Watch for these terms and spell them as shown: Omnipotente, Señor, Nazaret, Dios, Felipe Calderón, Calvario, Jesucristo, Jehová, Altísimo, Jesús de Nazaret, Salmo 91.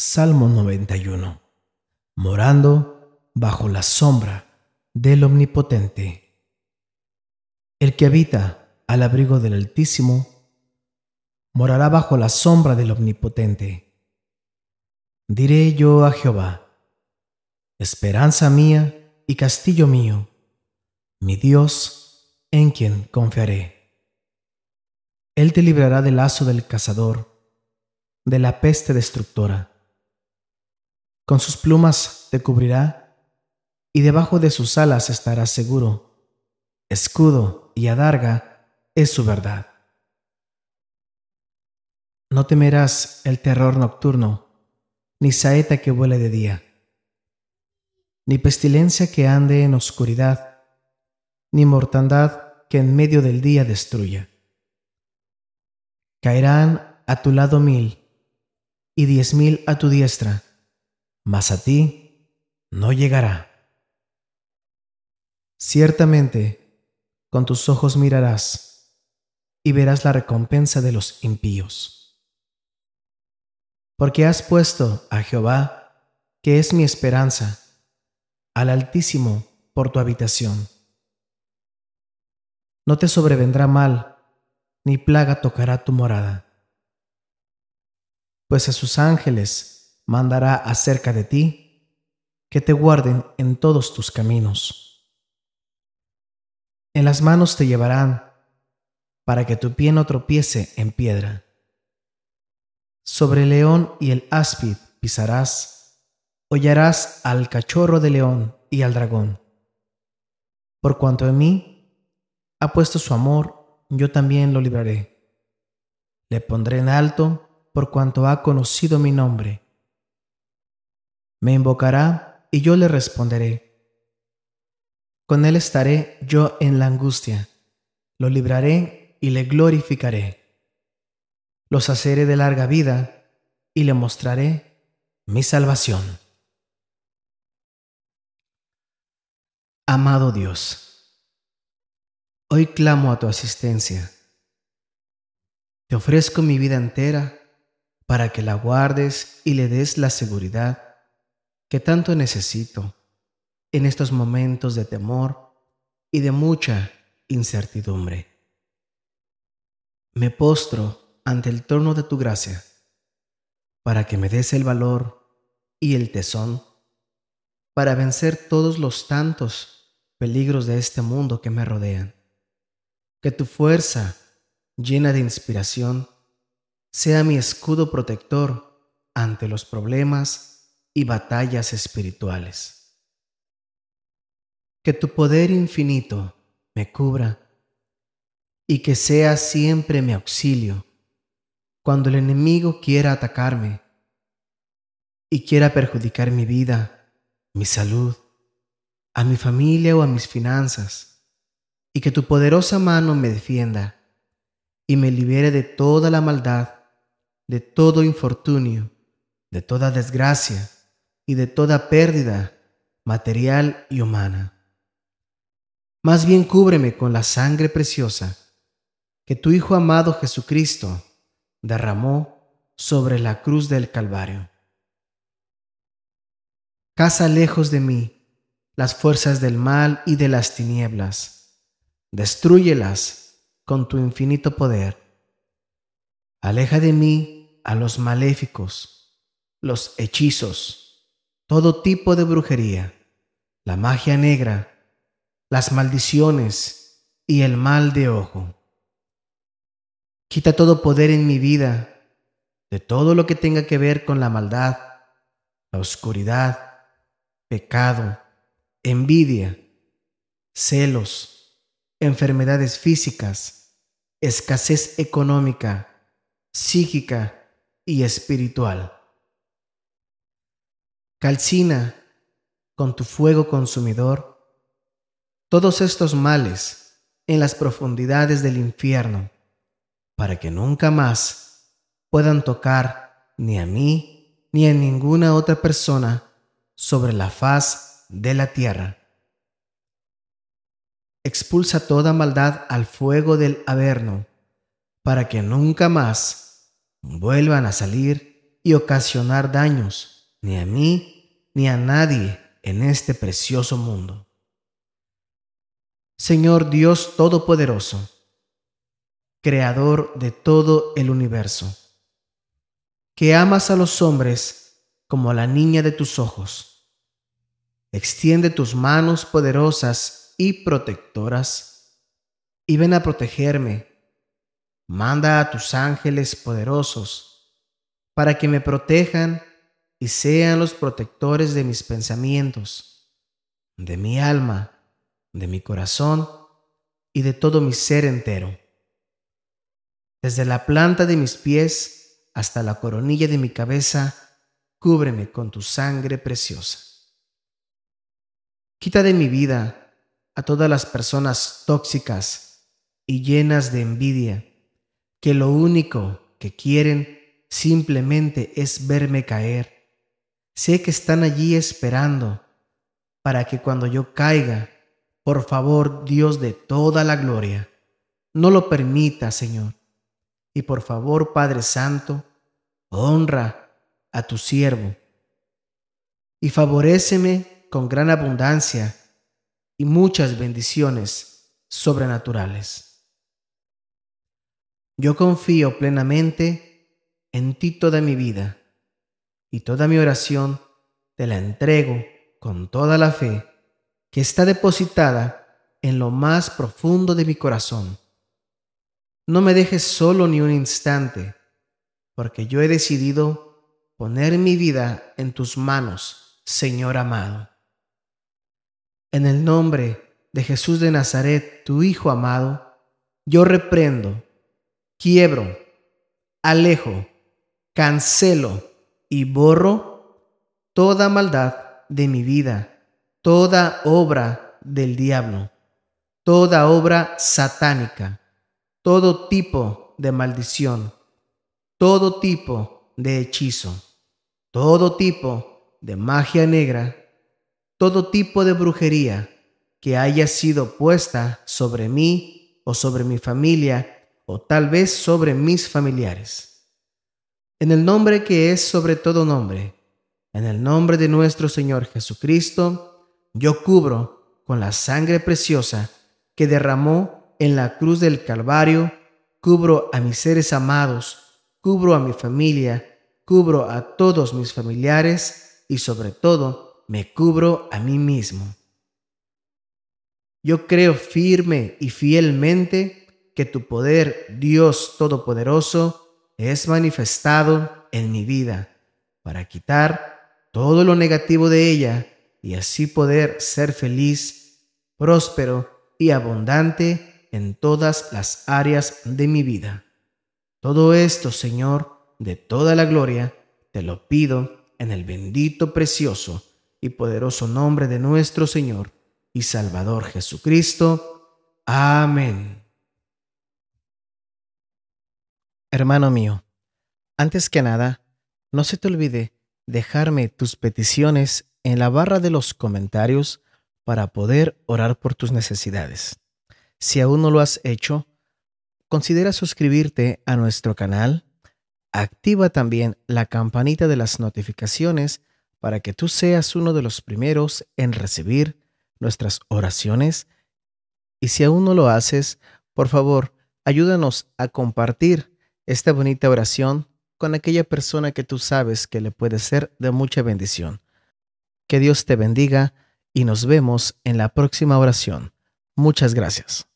Salmo 91. Morando bajo la sombra del Omnipotente. El que habita al abrigo del Altísimo morará bajo la sombra del Omnipotente. Diré yo a Jehová, esperanza mía y castillo mío, mi Dios, en quien confiaré. Él te librará del lazo del cazador, de la peste destructora. Con sus plumas te cubrirá, y debajo de sus alas estarás seguro. Escudo y adarga es su verdad. No temerás el terror nocturno, ni saeta que vuele de día, ni pestilencia que ande en oscuridad, ni mortandad que en medio del día destruya. Caerán a tu lado 1000, y 10.000 a tu diestra, mas a ti no llegará. Ciertamente, con tus ojos mirarás, y verás la recompensa de los impíos. Porque has puesto a Jehová, que es mi esperanza, al Altísimo por tu habitación. No te sobrevendrá mal, ni plaga tocará tu morada, pues a sus ángeles mandará acerca de ti, que te guarden en todos tus caminos. En las manos te llevarán, para que tu pie no tropiece en piedra. Sobre el león y el áspid pisarás, hollarás al cachorro de león y al dragón. Por cuanto en mí ha puesto su amor, yo también lo libraré. Le pondré en alto por cuanto ha conocido mi nombre. Me invocará y yo le responderé. Con él estaré yo en la angustia. Lo libraré y le glorificaré. Lo saciaré de larga vida y le mostraré mi salvación. Amado Dios, hoy clamo a tu asistencia. Te ofrezco mi vida entera para que la guardes y le des la seguridad que tanto necesito en estos momentos de temor y de mucha incertidumbre. Me postro ante el trono de tu gracia para que me des el valor y el tesón para vencer todos los tantos peligros de este mundo que me rodean. Que tu fuerza, llena de inspiración, sea mi escudo protector ante los problemas y batallas espirituales. Que tu poder infinito me cubra y que sea siempre mi auxilio cuando el enemigo quiera atacarme y quiera perjudicar mi vida, mi salud, a mi familia o a mis finanzas, y que tu poderosa mano me defienda y me libere de toda la maldad, de todo infortunio, de toda desgracia y de toda pérdida material y humana. Más bien cúbreme con la sangre preciosa que tu Hijo amado Jesucristo derramó sobre la cruz del Calvario. Caza lejos de mí las fuerzas del mal y de las tinieblas. Destrúyelas con tu infinito poder. Aleja de mí a los maléficos, los hechizos, todo tipo de brujería, la magia negra, las maldiciones y el mal de ojo. Quita todo poder en mi vida, de todo lo que tenga que ver con la maldad, la oscuridad, pecado, envidia, celos, enfermedades físicas, escasez económica, psíquica y espiritual. Calcina con tu fuego consumidor todos estos males en las profundidades del infierno, para que nunca más puedan tocar ni a mí ni a ninguna otra persona sobre la faz de la tierra. Expulsa toda maldad al fuego del Averno, para que nunca más vuelvan a salir y ocasionar daños, ni a mí ni a nadie en este precioso mundo. Señor Dios Todopoderoso, Creador de todo el universo, que amas a los hombres como a la niña de tus ojos, extiende tus manos poderosas y protectoras y ven a protegerme. Manda a tus ángeles poderosos para que me protejan y sean los protectores de mis pensamientos, de mi alma, de mi corazón y de todo mi ser entero. Desde la planta de mis pies hasta la coronilla de mi cabeza, cúbreme con tu sangre preciosa. Quita de mi vida a todas las personas tóxicas y llenas de envidia, que lo único que quieren simplemente es verme caer. Sé que están allí esperando para que cuando yo caiga, por favor, Dios de toda la gloria, no lo permita, Señor. Y por favor, Padre Santo, honra a tu siervo y favoréceme con gran abundancia y muchas bendiciones sobrenaturales. Yo confío plenamente en ti toda mi vida. Y toda mi oración te la entrego con toda la fe que está depositada en lo más profundo de mi corazón. No me dejes solo ni un instante, porque yo he decidido poner mi vida en tus manos, Señor amado. En el nombre de Jesús de Nazaret, tu Hijo amado, yo reprendo, quiebro, alejo, cancelo y borro toda maldad de mi vida, toda obra del diablo, toda obra satánica, todo tipo de maldición, todo tipo de hechizo, todo tipo de magia negra, todo tipo de brujería que haya sido puesta sobre mí o sobre mi familia o tal vez sobre mis familiares. En el nombre que es sobre todo nombre, en el nombre de nuestro Señor Jesucristo, yo cubro con la sangre preciosa que derramó en la cruz del Calvario, cubro a mis seres amados, cubro a mi familia, cubro a todos mis familiares y sobre todo me cubro a mí mismo. Yo creo firme y fielmente que tu poder, Dios Todopoderoso, es manifestado en mi vida para quitar todo lo negativo de ella y así poder ser feliz, próspero y abundante en todas las áreas de mi vida. Todo esto, Señor, de toda la gloria, te lo pido en el bendito, precioso y poderoso nombre de nuestro Señor y Salvador Jesucristo. Amén. Hermano mío, antes que nada, no se te olvide dejarme tus peticiones en la barra de los comentarios para poder orar por tus necesidades. Si aún no lo has hecho, considera suscribirte a nuestro canal. Activa también la campanita de las notificaciones para que tú seas uno de los primeros en recibir nuestras oraciones. Y si aún no lo haces, por favor, ayúdanos a compartir esta bonita oración con aquella persona que tú sabes que le puede ser de mucha bendición. Que Dios te bendiga y nos vemos en la próxima oración. Muchas gracias.